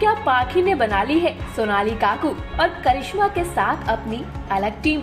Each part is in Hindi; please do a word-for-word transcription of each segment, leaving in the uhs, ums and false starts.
क्या पाखी ने बना ली है सोनाली काकू और करिश्मा के साथ अपनी अलग टीम।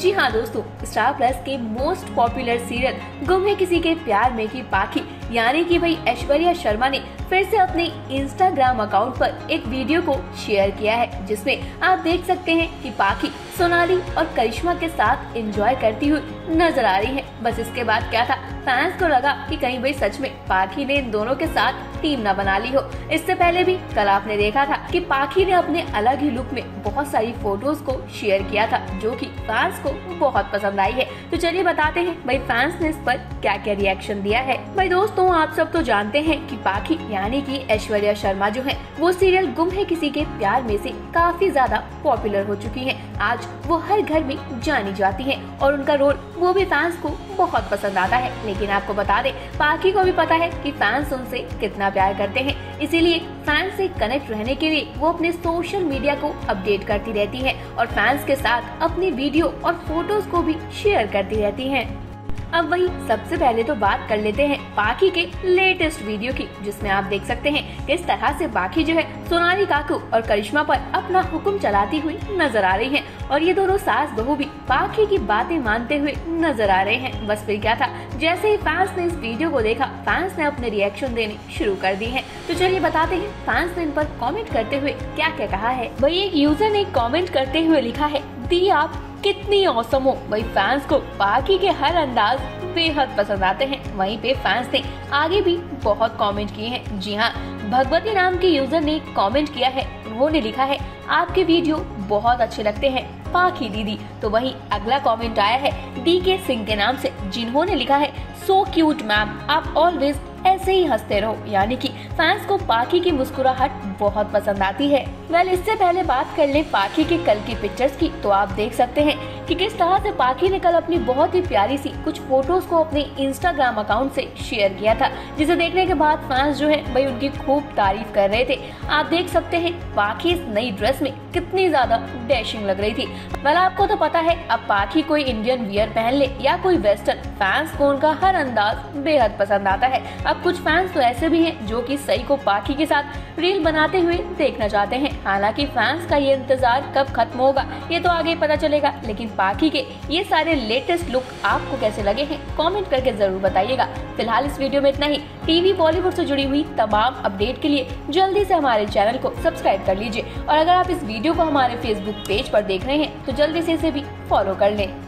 जी हाँ दोस्तों, स्टार प्लस के मोस्ट पॉपुलर सीरियल गुम है किसी के प्यार में की पाखी यानी कि भाई ऐश्वर्या शर्मा ने फिर से अपने इंस्टाग्राम अकाउंट पर एक वीडियो को शेयर किया है, जिसमें आप देख सकते हैं कि पाखी सोनाली और करिश्मा के साथ एंजॉय करती हुई नजर आ रही है। बस इसके बाद क्या था, फैंस को लगा कि कहीं भाई सच में पाखी ने इन दोनों के साथ टीम न बना ली हो। इससे पहले भी कल आपने देखा था कि पाखी ने अपने अलग ही लुक में बहुत सारी फोटोज को शेयर किया था, जो कि फैंस को बहुत पसंद आई है। तो चलिए बताते हैं भाई फैंस ने इस पर क्या क्या रिएक्शन दिया है। भाई दोस्तों, आप सब तो जानते हैं कि पाखी यानी कि ऐश्वर्या शर्मा जो है वो सीरियल गुम है किसी के प्यार में से काफी ज्यादा पॉपुलर हो चुकी है। आज वो हर घर में जानी जाती है और उनका रोल वो भी फैंस को बहुत पसंद आता है। लेकिन आपको बता दें, पाखी को भी पता है कि फैंस उनसे कितना प्यार करते हैं, इसीलिए फैंस से कनेक्ट रहने के लिए वो अपने सोशल मीडिया को अपडेट करती रहती है और फैंस के साथ अपनी वीडियो और फोटोज को भी शेयर करती रहती है। अब वही सबसे पहले तो बात कर लेते हैं पाखी के लेटेस्ट वीडियो की, जिसमें आप देख सकते हैं किस तरह से पाखी जो है सोनाली काकू और करिश्मा पर अपना हुक्म चलाती हुई नजर आ रही हैं और ये दोनों सास बहू भी पाखी की बातें मानते हुए नजर आ रहे हैं। बस फिर क्या था, जैसे ही फैंस ने इस वीडियो को देखा, फैंस ने अपने रिएक्शन देने शुरू कर दी है। तो चलिए बताते हैं फैंस ने इन पर कॉमेंट करते हुए क्या क्या कहा है। वही एक यूजर ने कॉमेंट करते हुए लिखा है, दी आप कितनी औसम हो। वही फैंस को पाखी के हर अंदाज बेहद पसंद आते हैं। वहीं पे फैंस ने आगे भी बहुत कमेंट किए हैं। जी हाँ, भगवती नाम के यूजर ने कमेंट किया है, उन्होंने लिखा है आपके वीडियो बहुत अच्छे लगते हैं पाखी दीदी। तो वहीं अगला कमेंट आया है डी के सिंह के नाम से, जिन्होंने लिखा है सो क्यूट मैम, आप ऑलवेज ऐसे ही हंसते रहो। यानी कि फैंस को पाखी की मुस्कुराहट बहुत पसंद आती है। वेल, इससे पहले बात कर ले पाखी के कल की पिक्चर्स की, तो आप देख सकते हैं कि किस तरह से पाखी ने कल अपनी बहुत ही प्यारी सी कुछ फोटोज को अपने इंस्टाग्राम अकाउंट से शेयर किया था, जिसे देखने के बाद फैंस जो है भाई उनकी खूब तारीफ कर रहे थे। आप देख सकते हैं पाखी इस नई ड्रेस में कितनी ज्यादा डैशिंग लग रही थी। वेल, आपको तो पता है अब पाखी कोई इंडियन वियर पहन ले या कोई वेस्टर्न, फैंस को उनका हर अंदाज बेहद पसंद आता है। अब कुछ फैंस तो ऐसे भी हैं जो कि सई को पाखी के साथ रील बनाते हुए देखना चाहते हैं। हालांकि फैंस का ये इंतजार कब खत्म होगा ये तो आगे पता चलेगा, लेकिन पाखी के ये सारे लेटेस्ट लुक आपको कैसे लगे हैं कमेंट करके जरूर बताइएगा। फिलहाल इस वीडियो में इतना ही। टीवी बॉलीवुड से जुड़ी हुई तमाम अपडेट के लिए जल्दी से हमारे चैनल को सब्सक्राइब कर लीजिए और अगर आप इस वीडियो को हमारे फेसबुक पेज पर देख रहे हैं तो जल्दी से इसे भी फॉलो कर लें।